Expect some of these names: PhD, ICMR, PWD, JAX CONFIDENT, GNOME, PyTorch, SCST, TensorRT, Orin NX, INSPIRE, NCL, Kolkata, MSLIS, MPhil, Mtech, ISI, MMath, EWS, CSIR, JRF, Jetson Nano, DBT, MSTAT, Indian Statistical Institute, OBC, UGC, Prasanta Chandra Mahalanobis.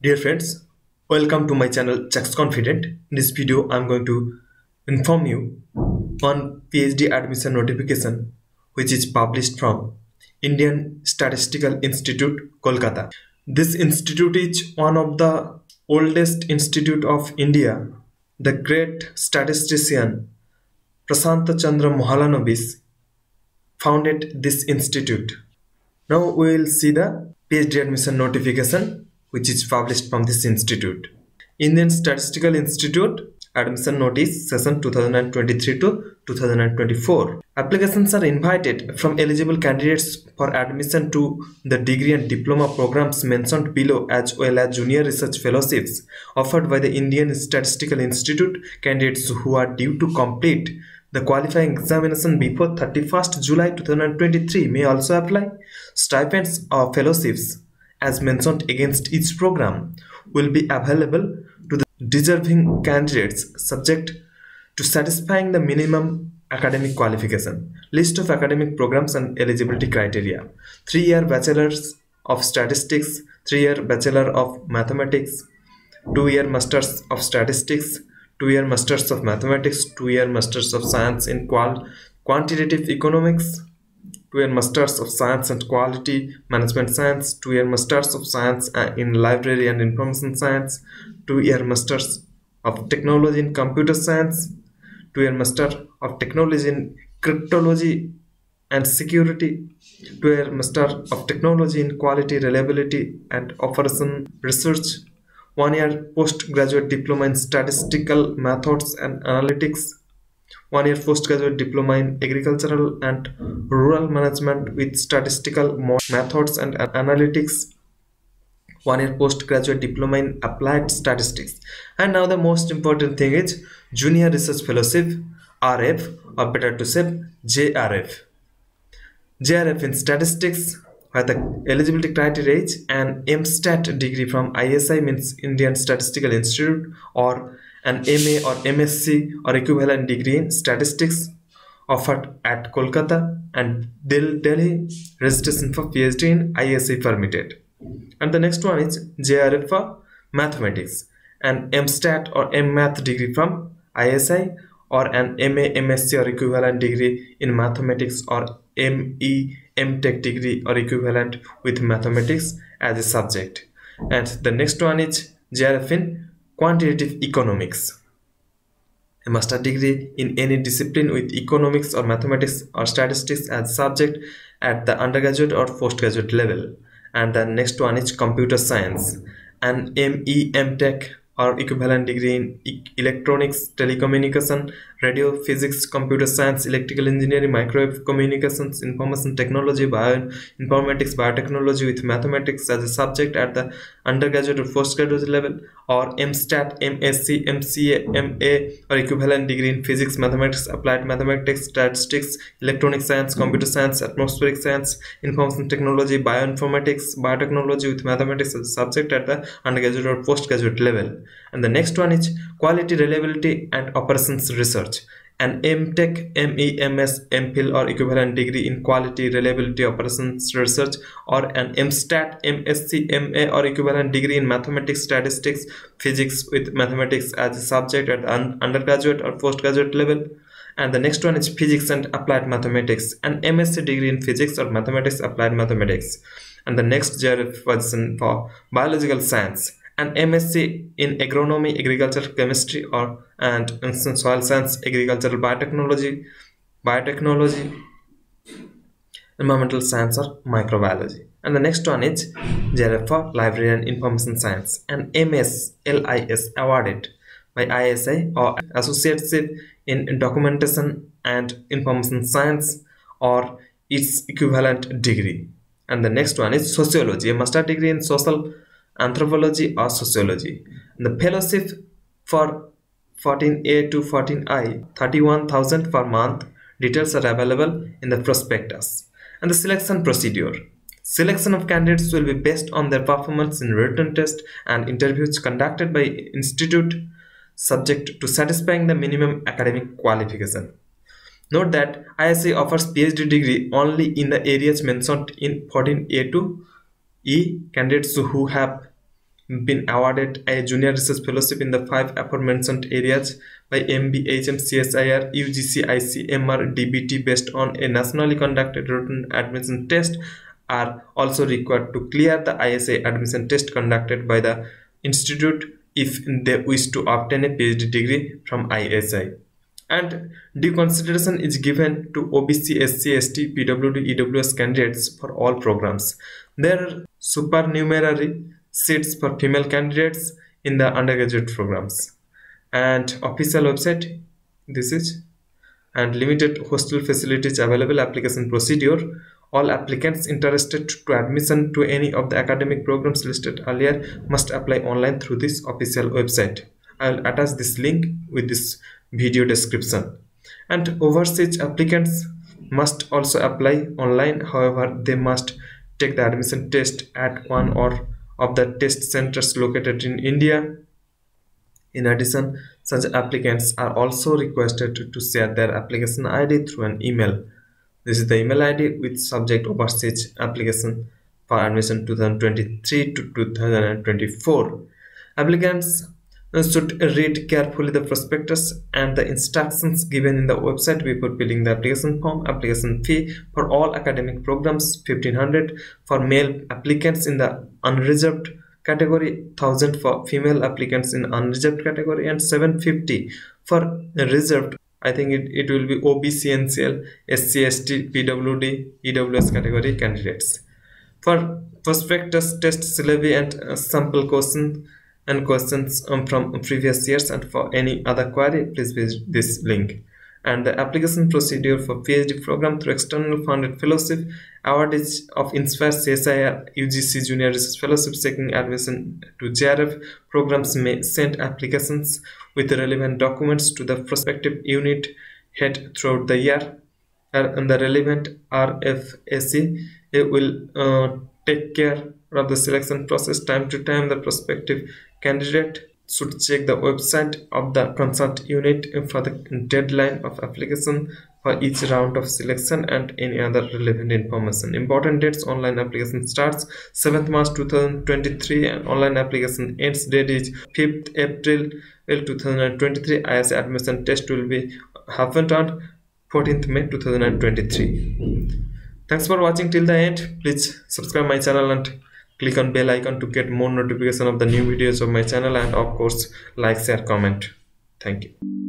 Dear friends, welcome to my channel JAX Confident. In this video, I'm going to inform you on PhD admission notification which is published from Indian Statistical Institute, Kolkata. This institute is one of the oldest institute of India. The great statistician Prasanta Chandra Mahalanobis founded this institute. Now we will see the PhD admission notification which is published from this institute. Indian Statistical Institute Admission Notice Session 2023 to 2024. Applications are invited from eligible candidates for admission to the degree and diploma programs mentioned below, as well as junior research fellowships offered by the Indian Statistical Institute. Candidates who are due to complete the qualifying examination before 31st July 2023 may also apply. Stipends or fellowships, as mentioned against each program, will be available to the deserving candidates subject to satisfying the minimum academic qualification. List of academic programs and eligibility criteria: 3-year bachelor's of statistics, 3-year bachelor of mathematics, 2-year master's of statistics, 2-year master's of mathematics, 2-year master's of science in quantitative economics, 2-year Masters of Science and Quality Management Science, 2-year Masters of Science in Library and Information Science, 2-year Masters of Technology in Computer Science, 2-year Master of Technology in Cryptology and Security, 2-year Master of Technology in Quality, Reliability and Operation Research, 1-year Postgraduate Diploma in Statistical Methods and Analytics, 1-year postgraduate diploma in agricultural and rural management with statistical methods and analytics, 1-year postgraduate diploma in applied statistics. And now the most important thing is junior research fellowship, RF, or better to say JRF. JRF in statistics, where the eligibility criteria is an MSTAT degree from ISI, means Indian Statistical Institute, or an MA or MSc or equivalent degree in statistics offered at Kolkata and Delhi. Registration for PhD in ISI permitted. And the next one is JRF for mathematics, an MSTAT or MMath degree from ISI, or an MA, MSc or equivalent degree in mathematics, or ME, MTech degree or equivalent with mathematics as a subject. And the next one is JRF in quantitative economics, a master degree in any discipline with economics or mathematics or statistics as subject at the undergraduate or postgraduate level. And the next one is computer science, an ME, MTech or equivalent degree in electronics, telecommunication, radio, physics, computer science, electrical engineering, microwave communications, information technology, bioinformatics, biotechnology with mathematics as a subject at the undergraduate or postgraduate level, or MSTAT, MSc, MCA, MA or equivalent degree in physics, mathematics, applied mathematics, statistics, electronic science, computer science, atmospheric science, information technology, bioinformatics, biotechnology with mathematics as a subject at the undergraduate or postgraduate level. And the next one is quality, reliability and operations research, an MTech, ME, MS, MPhil or equivalent degree in quality, reliability, operations research, or an MSTAT, MSc, MA or equivalent degree in mathematics, statistics, physics with mathematics as a subject at undergraduate or postgraduate level. And the next one is physics and applied mathematics, an MSc degree in physics or mathematics, applied mathematics. And the next JRF position for biological science, an MSc in agronomy, agricultural chemistry, or and soil science, agricultural biotechnology, environmental science, or microbiology. And the next one is JRF for library and information science, an MSLIS awarded by ISI, or associateship in documentation and information science or its equivalent degree. And the next one is sociology, a master degree in social anthropology or sociology. And the fellowship for 14A to 14I, 31,000 per month. Details are available in the prospectus. And the selection procedure. Selection of candidates will be based on their performance in written test and interviews conducted by institute, subject to satisfying the minimum academic qualification. Note that ISI offers PhD degree only in the areas mentioned in 14A to E. Candidates who have been awarded a junior research fellowship in the 5 aforementioned areas by MBHM, CSIR, UGC, ICMR, DBT based on a nationally conducted routine admission test are also required to clear the ISI admission test conducted by the institute if they wish to obtain a PhD degree from ISI. And due consideration is given to OBC, SCST, PWD, EWS candidates for all programs. There are supernumerary seats for female candidates in the undergraduate programs. And official website, this is, and limited hostel facilities available. Application procedure: all applicants interested to admission to any of the academic programs listed earlier must apply online through this official website. I will attach this link with this video description. And overseas applicants must also apply online. However, they must take the admission test at one or of the test centers located in India. In addition, such applicants are also requested to share their application ID through an email. This is the email ID with subject overseas application for admission 2023 to 2024. Applicants should read carefully the prospectus and the instructions given in the website before filling the application form. Application fee for all academic programs $1,500 for male applicants in the unreserved category, $1,000 for female applicants in unreserved category, and $750 for reserved. I think it will be OBC, NCL, SCST, PWD, EWS category candidates. For prospectus, test syllabi and sample question and questions from previous years, and for any other query please visit this link. And the application procedure for PhD program through external funded fellowship awardees of INSPIRE, CSIR, UGC junior research fellowship seeking admission to JRF programs may send applications with relevant documents to the prospective unit head throughout the year, and the relevant RFSE will take care of the selection process. Time to time, the prospective candidate should check the website of the concerned unit for the deadline of application for each round of selection and any other relevant information. Important dates: online application starts 7th March 2023 and online application ends date is 5th April 2023. ISI admission test will be happened on 14th May 2023. Thanks for watching till the end. Please subscribe my channel and click on bell icon to get more notification of the new videos of my channel, and of course like, share, comment. Thank you.